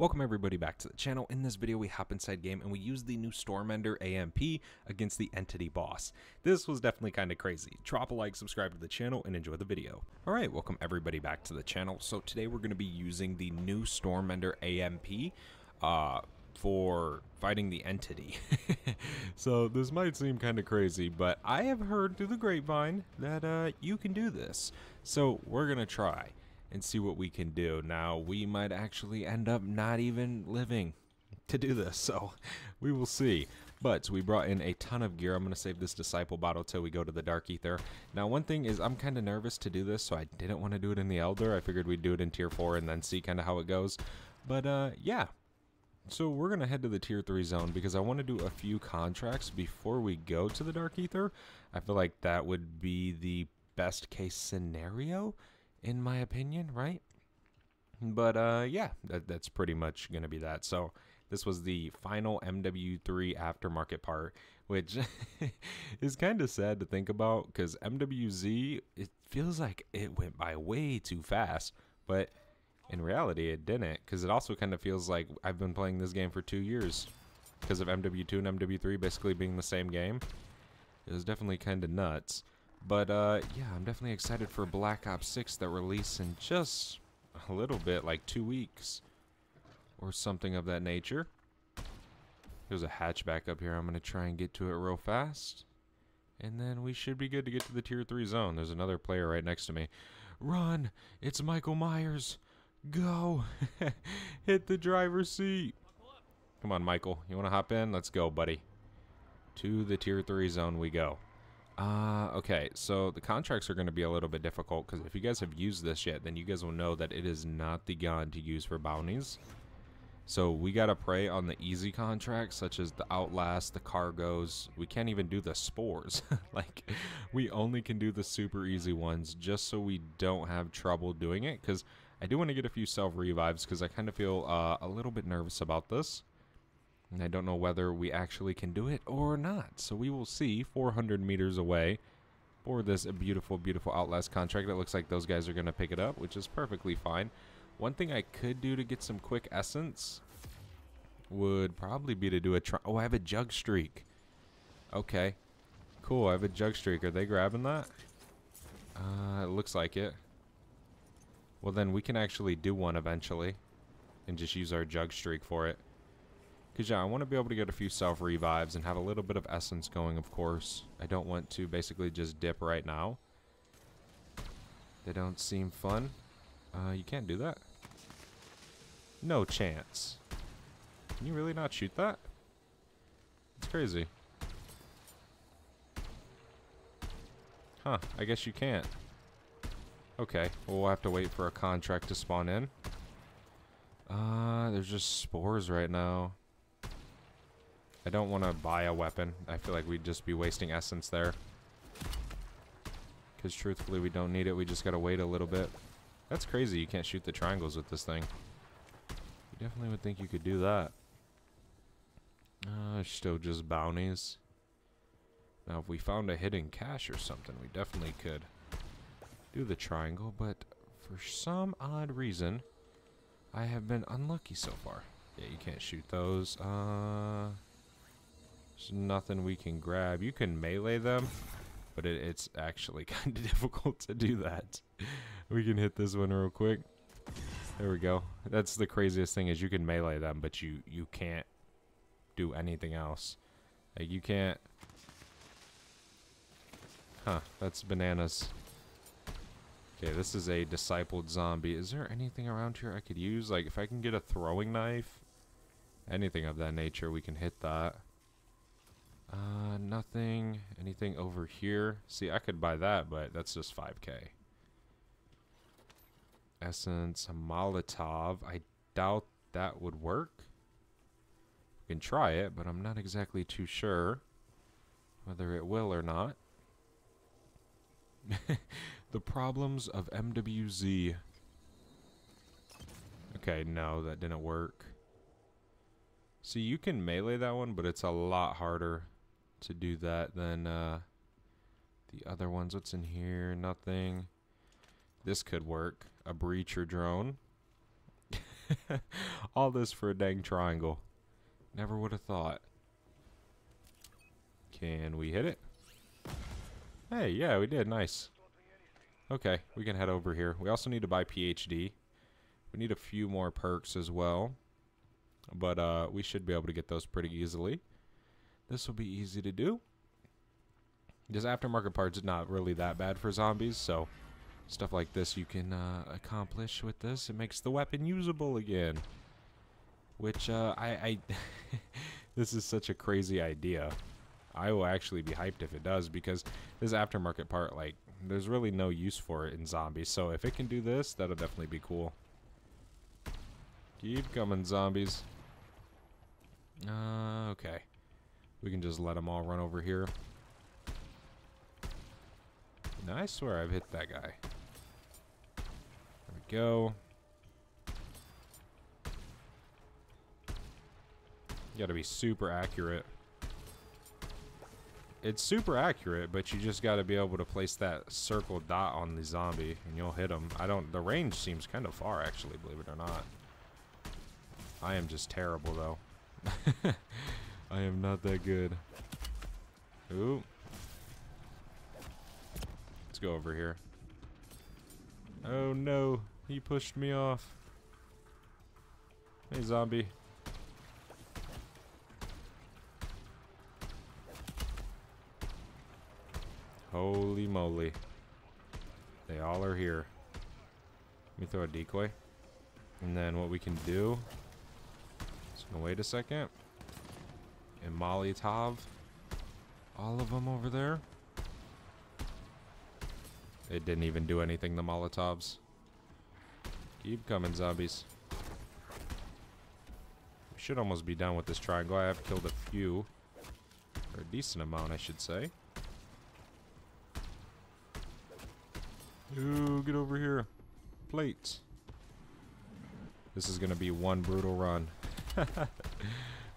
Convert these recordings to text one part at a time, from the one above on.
Welcome everybody back to the channel. In this video we hop inside game and we use the new Storm Ender AMP against the Entity boss. This was definitely kind of crazy. Drop a like, subscribe to the channel, and enjoy the video. Alright, welcome everybody back to the channel. So today we're going to be using the new Storm Ender AMP for fighting the Entity. So this might seem kind of crazy, but I have heard through the grapevine that you can do this. So we're going to try and see what we can do. Now, we might actually end up not even living to do this, so we will see. But we brought in a ton of gear. I'm going to save this disciple bottle till we go to the Dark Aether. Now, one thing is I'm kind of nervous to do this, so I didn't want to do it in the Elder. I figured we'd do it in Tier 4 and then see kind of how it goes. But, yeah. So we're going to head to the Tier 3 zone because I want to do a few contracts before we go to the Dark Aether. I feel like that would be the best case scenario, in my opinion, right? But yeah, that's pretty much gonna be that. So this was the final MW3 aftermarket part, which is kind of sad to think about because MWZ, it feels like it went by way too fast, but in reality it didn't, because it also kind of feels like I've been playing this game for 2 years because of MW2 and MW3 basically being the same game. It was definitely kind of nuts. But, yeah, I'm definitely excited for Black Ops 6 that release in just a little bit, like 2 weeks or something of that nature. There's a hatchback up here. I'm going to try and get to it real fast. And then we should be good to get to the Tier 3 zone. There's another player right next to me. Run! It's Michael Myers! Go! Hit the driver's seat! Come on, Michael. You want to hop in? Let's go, buddy. To the Tier 3 zone we go. Okay, so the contracts are going to be a little bit difficult, because if you guys have used this yet, then you guys will know that it is not the gun to use for bounties. So we got to prey on the easy contracts, such as the Outlast, the Cargoes. We can't even do the Spores. Like, we only can do the super easy ones, just so we don't have trouble doing it, because I do want to get a few self-revives, because I kind of feel a little bit nervous about this. And I don't know whether we actually can do it or not. So we will see 400 meters away for this beautiful, beautiful Outlast contract. It looks like those guys are going to pick it up, which is perfectly fine. One thing I could do to get some quick essence would probably be to do a try. Oh, I have a jug streak. Okay. Cool, I have a jug streak. Are they grabbing that? It looks like it. Well, then we can actually do one eventually and just use our jug streak for it. Because, yeah, I want to be able to get a few self-revives and have a little bit of essence going, of course. I don't want to basically just dip right now. They don't seem fun. You can't do that. No chance. Can you really not shoot that? It's crazy. Huh, I guess you can't. Okay, well, we'll have to wait for a contract to spawn in. There's just spores right now. I don't want to buy a weapon. I feel like we'd just be wasting essence there. Because truthfully, we don't need it. We just got to wait a little bit. That's crazy. You can't shoot the triangles with this thing. You definitely would think you could do that. Still just bounties. Now, if we found a hidden cache or something, we definitely could do the triangle. But for some odd reason, I have been unlucky so far. Yeah, you can't shoot those. There's nothing we can grab. You can melee them, but it's actually kind of difficult to do that. We can hit this one real quick. There we go. That's the craziest thing, is you can melee them, but you can't do anything else. Like, you can't... Huh, that's bananas. Okay, this is a discipled zombie. Is there anything around here I could use? Like, if I can get a throwing knife, anything of that nature, we can hit that. Nothing. Anything over here? See, I could buy that, but that's just 5K. Essence, a Molotov. I doubt that would work. We can try it, but I'm not exactly too sure whether it will or not. The problems of MWZ. Okay, no, that didn't work. See, you can melee that one, but it's a lot harder to do that than the other ones. What's in here? Nothing. This could work. A breacher drone. All this for a dang triangle. Never would have thought. Can we hit it? Hey, yeah, we did. Nice. Okay, we can head over here. We also need to buy PhD. We need a few more perks as well. But we should be able to get those pretty easily. This will be easy to do. This aftermarket part's not really that bad for zombies, so stuff like this you can accomplish with this. It makes the weapon usable again. Which, this is such a crazy idea. I will actually be hyped if it does, because this aftermarket part, like, there's really no use for it in zombies. So if it can do this, that'll definitely be cool. Keep coming, zombies. Okay. We can just let them all run over here. Now, I swear I've hit that guy. There we go. You gotta be super accurate. It's super accurate, but you just got to be able to place that circle dot on the zombie, and you'll hit him. I don't... The range seems kind of far, actually, believe it or not. I am just terrible, though. I am not that good. Ooh. Let's go over here. Oh, no. He pushed me off. Hey, zombie. Holy moly. They all are here. Let me throw a decoy. And then what we can do... Just gonna wait a second. And Molotov. All of them over there. It didn't even do anything, the Molotovs. Keep coming, zombies. We should almost be done with this triangle. I have killed a few. Or a decent amount, I should say. Ooh, get over here. Plates. This is going to be one brutal run.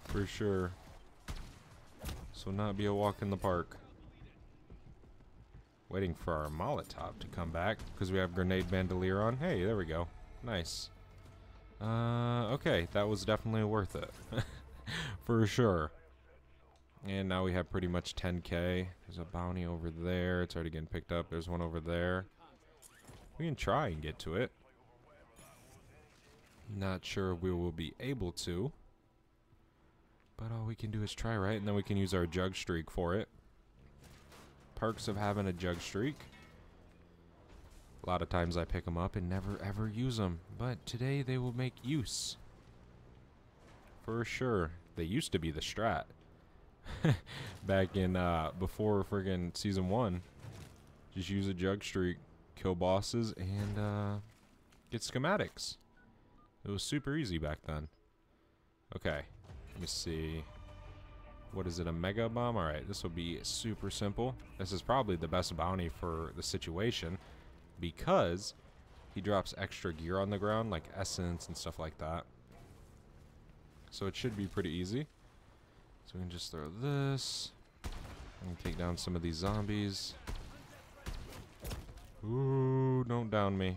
For sure. So not be a walk in the park. Waiting for our Molotov to come back, because we have Grenade Bandolier on. Hey, there we go. Nice. Okay, that was definitely worth it. For sure. And now we have pretty much 10k. There's a bounty over there. It's already getting picked up. There's one over there. We can try and get to it. Not sure we will be able to. But all we can do is try, right? And then we can use our jug streak for it. Perks of having a jug streak. A lot of times I pick them up and never ever use them. But today they will make use. For sure. They used to be the strat. Back in, before friggin' Season 1. Just use a jug streak. Kill bosses and get schematics. It was super easy back then. Okay, let me see. What is it, a mega bomb? Alright, this will be super simple. This is probably the best bounty for the situation because he drops extra gear on the ground, like essence and stuff like that. So it should be pretty easy. So we can just throw this and take down some of these zombies. Ooh, don't down me.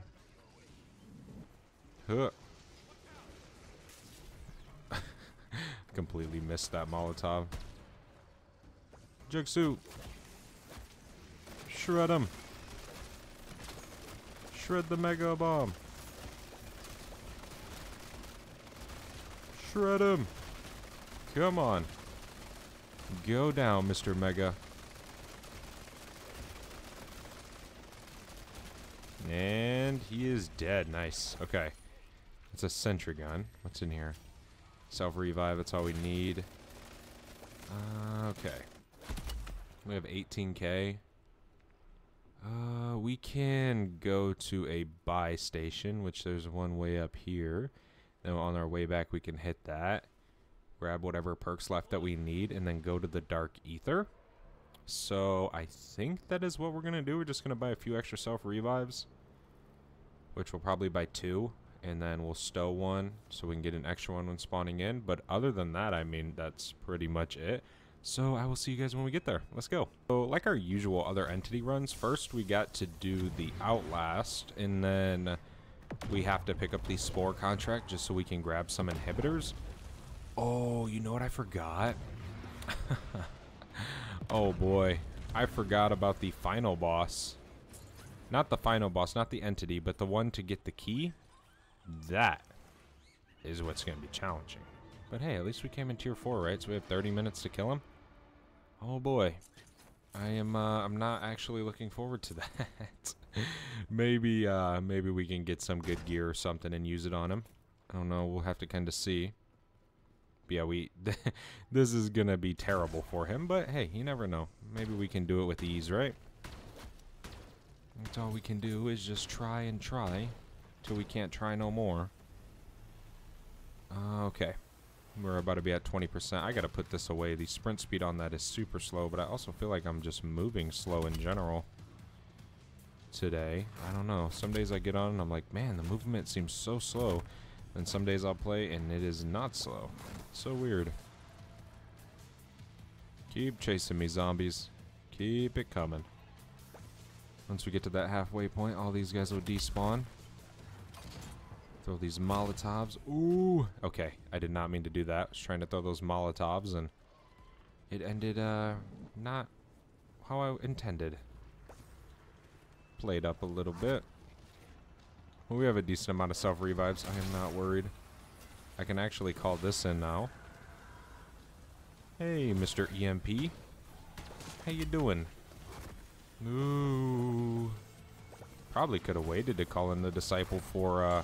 Huh. Completely missed that Molotov. Jigsaw. Shred him. Shred the mega bomb. Shred him. Come on. Go down, Mr. Mega. And he is dead. Nice. Okay. It's a sentry gun. What's in here? Self-revive. That's all we need. Okay. We have 18k. We can go to a buy station, which there's one way up here. Then on our way back, we can hit that. Grab whatever perks left that we need, and then go to the Dark Aether. So, I think that is what we're going to do. We're just going to buy a few extra self-revives. Which we'll probably buy 2, and then we'll stow 1, so we can get an extra one when spawning in. But other than that, I mean, that's pretty much it. So I will see you guys when we get there. Let's go. So like our usual other entity runs, first we got to do the Outlast, and then we have to pick up the Spore contract just so we can grab some inhibitors. Oh, you know what I forgot? Oh boy, I forgot about the final boss. Not the final boss, not the entity, but the one to get the key. That is what's going to be challenging. But hey, at least we came in tier 4, right? So we have 30 minutes to kill him. Oh boy. I'm not actually looking forward to that. Maybe we can get some good gear or something and use it on him. I don't know, we'll have to kind of see. But yeah, this is going to be terrible for him, but hey, you never know. Maybe we can do it with ease, right? That's all we can do is just try and try till we can't try no more. Okay. We're about to be at 20%. I gotta put this away. The sprint speed on that is super slow, but I also feel like I'm just moving slow in general today. I don't know. Some days I get on and I'm like, man, the movement seems so slow. And some days I'll play and it is not slow. So weird. Keep chasing me, zombies. Keep it coming. Once we get to that halfway point, all these guys will despawn. Throw these Molotovs. Ooh! Okay, I did not mean to do that. I was trying to throw those Molotovs and it ended, not how I intended. Played up a little bit. Well, we have a decent amount of self-revives. I am not worried. I can actually call this in now. Hey, Mr. EMP. How you doing? Ooh. Probably could have waited to call in the Disciple for,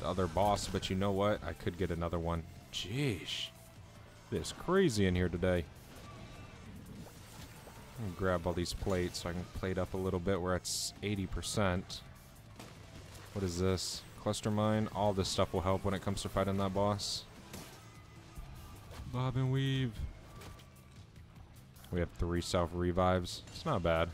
the other boss, but you know what? I could get another one. Jeez. This is crazy in here today. I'm gonna grab all these plates so I can plate up a little bit. We're at 80%. What is this? Cluster mine. All this stuff will help when it comes to fighting that boss. Bob and weave. We have 3 self revives. It's not bad.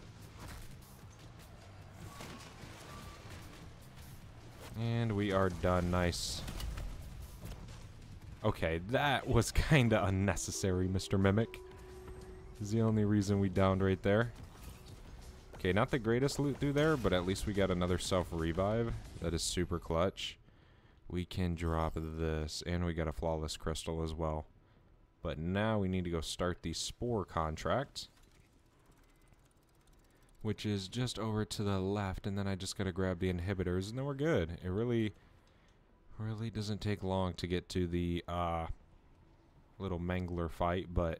And we are done. Nice. Okay, that was kind of unnecessary, Mr. Mimic. Is the only reason we downed right there. Okay, not the greatest loot through there, but at least we got another self-revive. That is super clutch. We can drop this, and we got a flawless crystal as well. But now we need to go start the Spore contract, which is just over to the left, and then I just gotta grab the inhibitors, and then we're good. It really doesn't take long to get to the little Mangler fight, but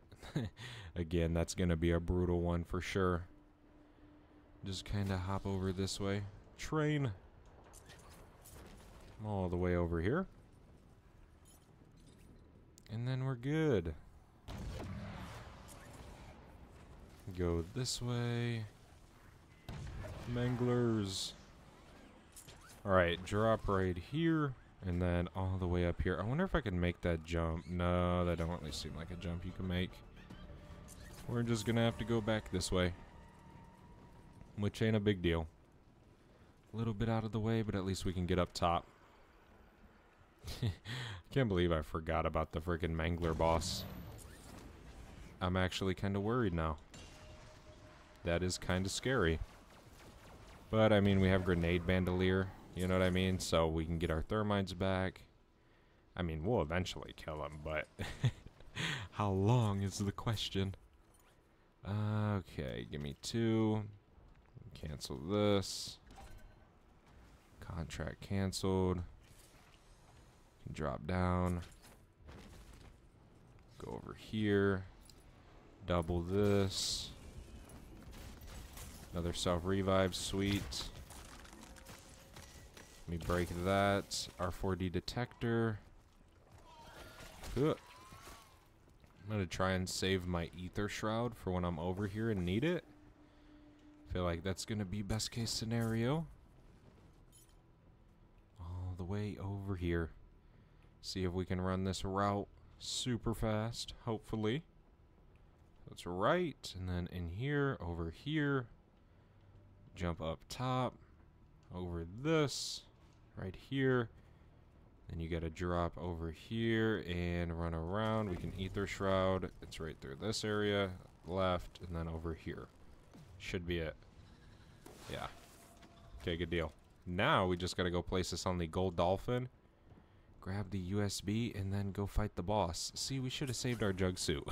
again, that's gonna be a brutal one for sure. Just kinda hop over this way. Train! I'm all the way over here. And then we're good. Go this way. Manglers. Alright, drop right here, and then all the way up here. I wonder if I can make that jump. No, that don't really seem like a jump you can make. We're just gonna have to go back this way, which ain't a big deal. A little bit out of the way, but at least we can get up top. I can't believe I forgot about the freaking Mangler boss. I'm actually kind of worried now. That is kind of scary. But, I mean, we have Grenade Bandolier, you know what I mean? So we can get our Thermites back. I mean, we'll eventually kill him, but how long is the question? Okay, give me 2. Cancel this. Contract canceled. Can drop down. Go over here. Double this. Another self-revive, sweet. Let me break that. R4D detector. Ugh. I'm going to try and save my ether shroud for when I'm over here and need it. I feel like that's going to be best case scenario. All the way over here. See if we can run this route super fast, hopefully. That's right. And then in here, over here. Jump up top, over this, right here. Then you gotta drop over here and run around. We can ether shroud. It's right through this area, left, and then over here. Should be it. Yeah. Okay, good deal. Now we just gotta go place this on the gold dolphin, grab the USB, and then go fight the boss. See, we should have saved our jug suit.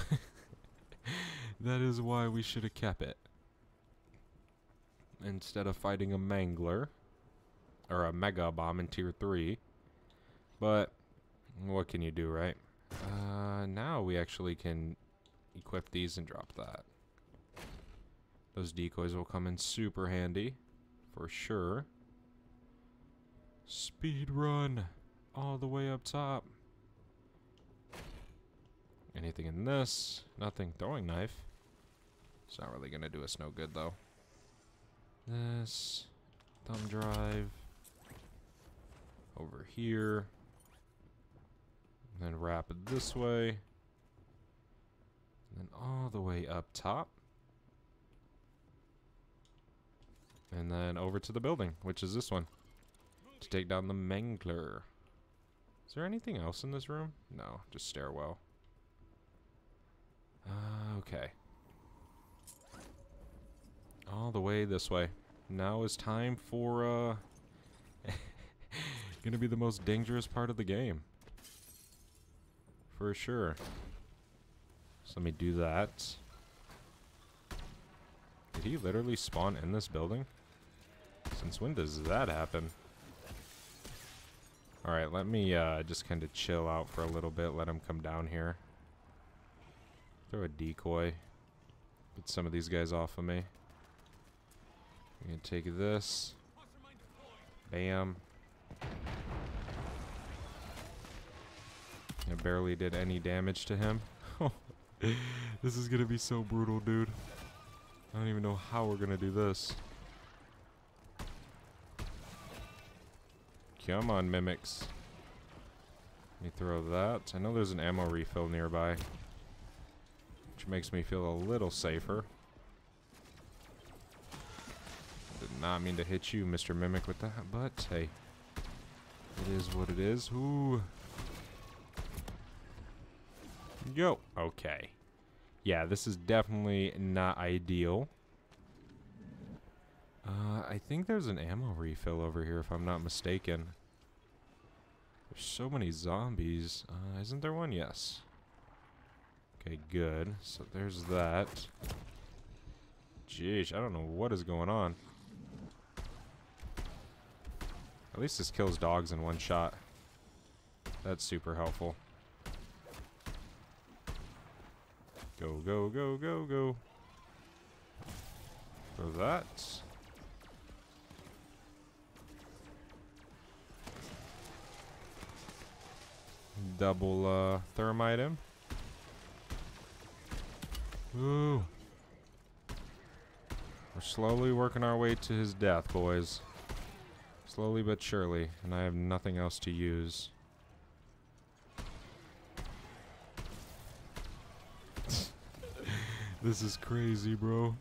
That is why we should have kept it. Instead of fighting a mangler, or a mega bomb in tier 3. But, what can you do, right? Now we actually can equip these and drop that. Those decoys will come in super handy, for sure. Speed run all the way up top. Anything in this? Nothing. Throwing knife. It's not really gonna do us no good though. This thumb drive over here. And then wrap it this way. And then all the way up top. And then over to the building, which is this one. To take down the mangler. Is there anything else in this room? No, just stairwell. Okay. All the way this way. Now is time for, gonna be the most dangerous part of the game. For sure. So let me do that. Did he literally spawn in this building? Since when does that happen? Alright, let me just kind of chill out for a little bit. Let him come down here. Throw a decoy. Get some of these guys off of me. I'm going to take this. Bam. I barely did any damage to him. This is going to be so brutal, dude. I don't even know how we're going to do this. Come on, mimics. Let me throw that. I know there's an ammo refill nearby, which makes me feel a little safer. Did not mean to hit you, Mr. Mimic, with that, but hey, it is what it is. Ooh. Yo. Okay. Yeah, this is definitely not ideal. I think there's an ammo refill over here, if I'm not mistaken. There's so many zombies. Isn't there one? Yes. Okay, good. So there's that. Jeez, I don't know what is going on. At least this kills dogs in one shot. That's super helpful. Go, go, go, go, go. For that. Double thermite him. Ooh. We're slowly working our way to his death, boys. Slowly but surely, and I have nothing else to use. This is crazy, bro.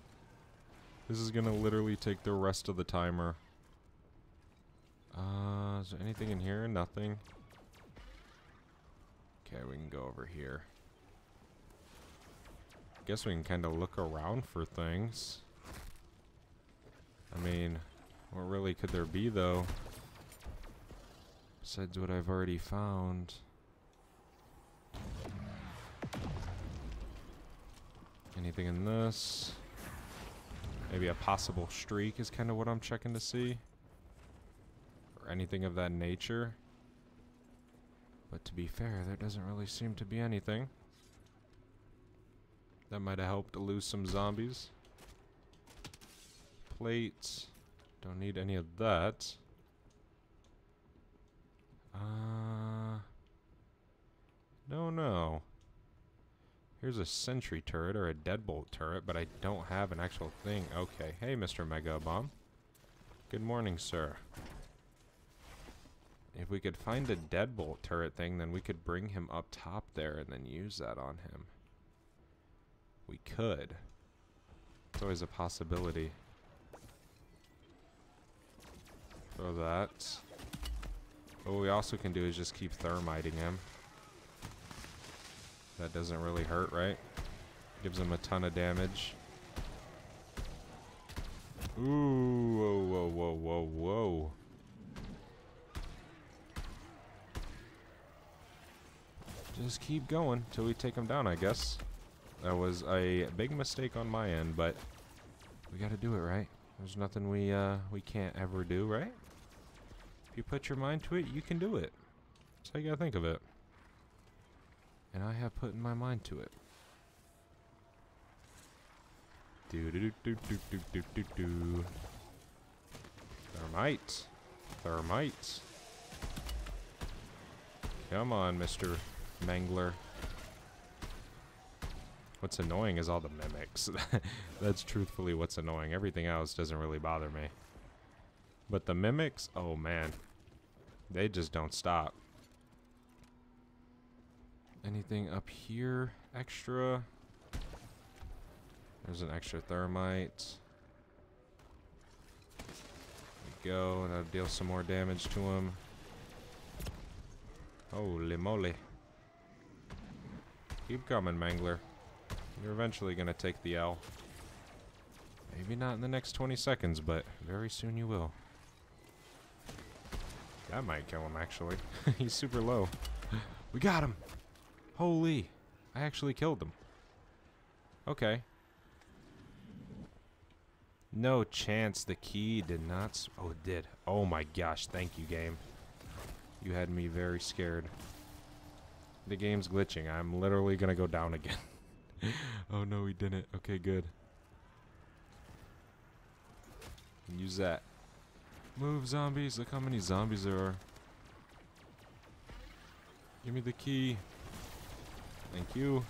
This is gonna literally take the rest of the timer. Is there anything in here? Nothing. Okay, we can go over here. Guess we can kind of look around for things. I mean, what really could there be though? Besides what I've already found. Anything in this? Maybe a possible streak is kind of what I'm checking to see. Or anything of that nature. But to be fair, there doesn't really seem to be anything. That might have helped to lose some zombies. Plates. Don't need any of that. No, no. Here's a sentry turret or a deadbolt turret, but I don't have an actual thing. Okay. Hey, Mr. Mega Bomb. Good morning, sir. If we could find a deadbolt turret thing, then we could bring him up top there and then use that on him. We could. It's always a possibility. Throw that. But what we also can do is just keep thermiting him. That doesn't really hurt, right? Gives him a ton of damage. Ooh, whoa, whoa, whoa, whoa, whoa. just keep going till we take them down, I guess. That was a big mistake on my end, but we gotta do it, right? There's nothing we can't ever do, right? If you put your mind to it, you can do it. That's how you gotta think of it. And I have put my mind to it. Do-do-do-do-do-do-do-do. Thermite. Thermite. Come on, Mr. Mangler. What's annoying is all the mimics. That's truthfully what's annoying. Everything else doesn't really bother me. But the mimics, oh man. They just don't stop. Anything up here extra? There's an extra thermite. There we go, and I'll deal some more damage to him. Holy moly. Keep coming, Mangler. You're eventually gonna take the L. Maybe not in the next 20 seconds, but very soon you will. That might kill him, actually. He's super low. We got him! Holy! I actually killed him. Okay. No chance the key did not... Oh, it did. Oh my gosh, thank you, game. You had me very scared. The game's glitching. I'm literally gonna go down again. Oh no, he didn't. Okay, good. Use that. Move, zombies. Look how many zombies there are. Give me the key. Thank you.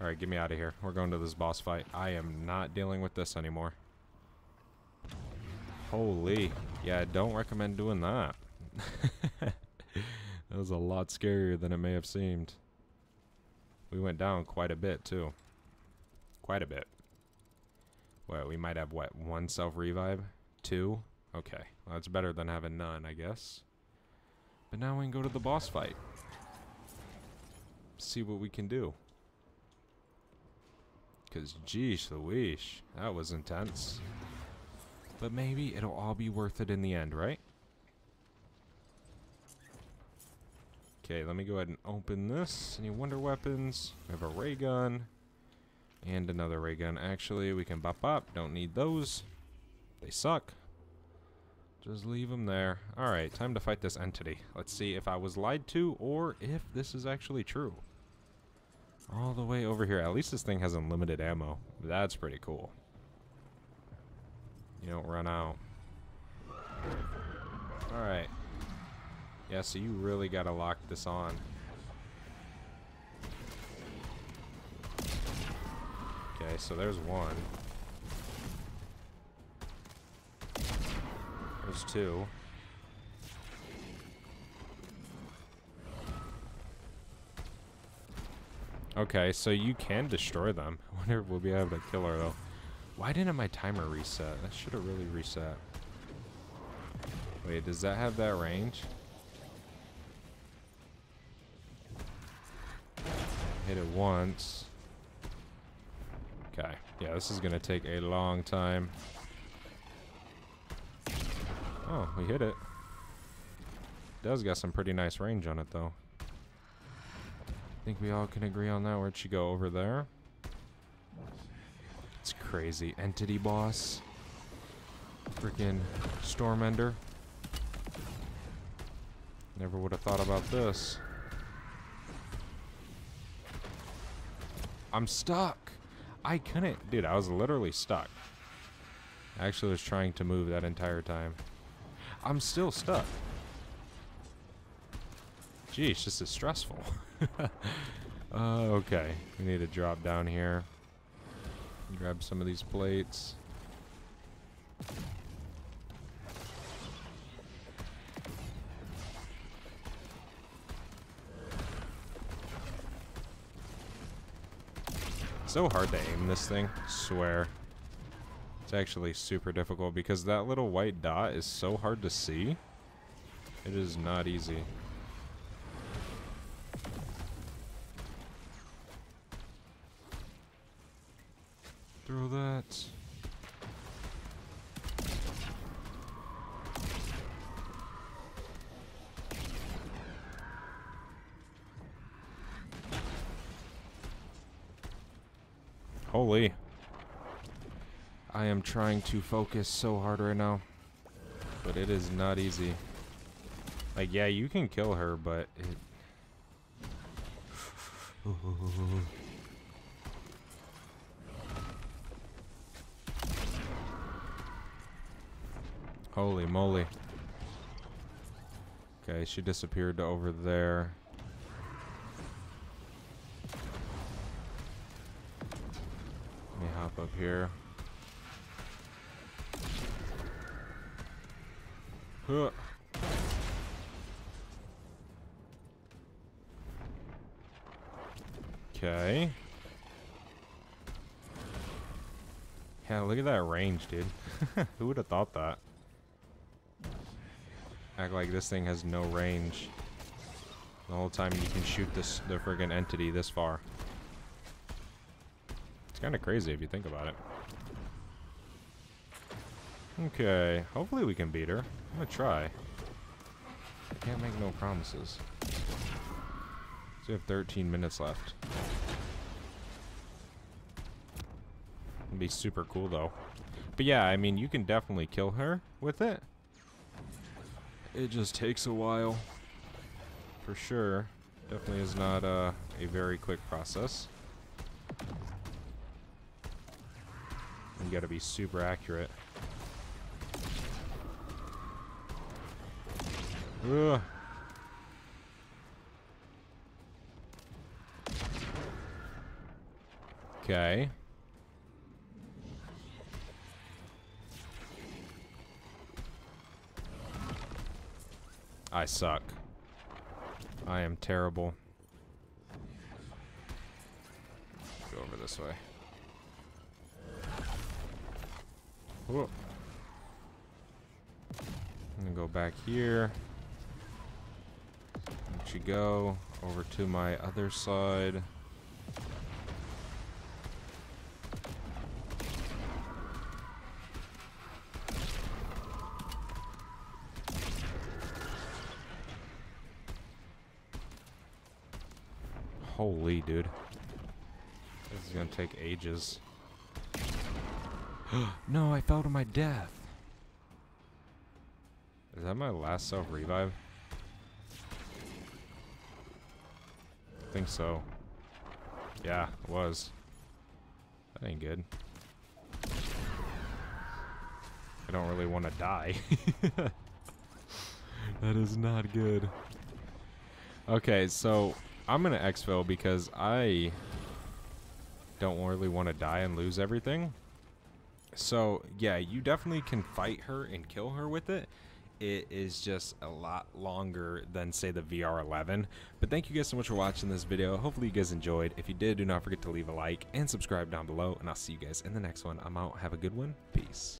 Alright, get me out of here. We're going to this boss fight. I am not dealing with this anymore. Holy. Yeah, I don't recommend doing that. That was a lot scarier than it may have seemed. We went down quite a bit, too. Quite a bit. Well, we might have, what, one self-revive? Two? Okay. Well, that's better than having none, I guess. But now we can go to the boss fight. See what we can do. Because, geesh Louise, that was intense. But maybe it'll all be worth it in the end, right? Okay, let me go ahead and open this. Any wonder weapons? We have a ray gun. And another ray gun. Actually, we can bop. Don't need those. They suck. Just leave them there. Alright, time to fight this entity. Let's see if I was lied to or if this is actually true. All the way over here. At least this thing has unlimited ammo. That's pretty cool. You don't run out. Alright. Yeah, so you really gotta lock this on. Okay, so there's one. There's two. Okay, so you can destroy them. I wonder if we'll be able to kill her, though. Why didn't my timer reset? That should have really reset. Wait, does that have that range? Hit it once. Okay. Yeah, this is gonna take a long time. Oh, we hit it. It does got some pretty nice range on it, though. I think we all can agree on that. Where'd she go? Over there? It's crazy. Entity boss. Freaking Storm Ender. Never would have thought about this. I'm stuck! I couldn't... Dude, I was literally stuck. I actually was trying to move that entire time. I'm still stuck. Jeez, this is stressful. Okay. We need to drop down here. Grab some of these plates. So hard to aim this thing, swear. It's actually super difficult because that little white dot is so hard to see. It is not easy. Throw that. Holy. I am trying to focus so hard right now. But it is not easy. Like, yeah, you can kill her, but it... Holy moly. Okay, she disappeared over there. Let me hop up here. Huh. Okay. Yeah, look at that range, dude. Who would have thought that? Act like this thing has no range. The whole time you can shoot this, the friggin' entity this far. It's kind of crazy if you think about it. Okay, hopefully we can beat her. I'm gonna try. I can't make no promises. So we have 13 minutes left. It'd be super cool though. But yeah, I mean, you can definitely kill her with it. It just takes a while. For sure. Definitely is not a very quick process. You gotta be super accurate. Ugh. Okay. I suck. I am terrible. Go over this way. Whoa. I'm gonna go back here. Let you go over to my other side. Holy, dude. This is gonna take ages. No, I fell to my death. Is that my last self-revive? I think so. Yeah, it was. That ain't good. I don't really want to die. That is not good. Okay, so... I'm gonna exfil because I don't really want to die and lose everything. So yeah, you definitely can fight her and kill her with it. It is just a lot longer than, say, the VR11. But thank you guys so much for watching this video. Hopefully you guys enjoyed. If you did, do not forget to leave a like and subscribe down below, and I'll see you guys in the next one. I'm out. Have a good one. Peace.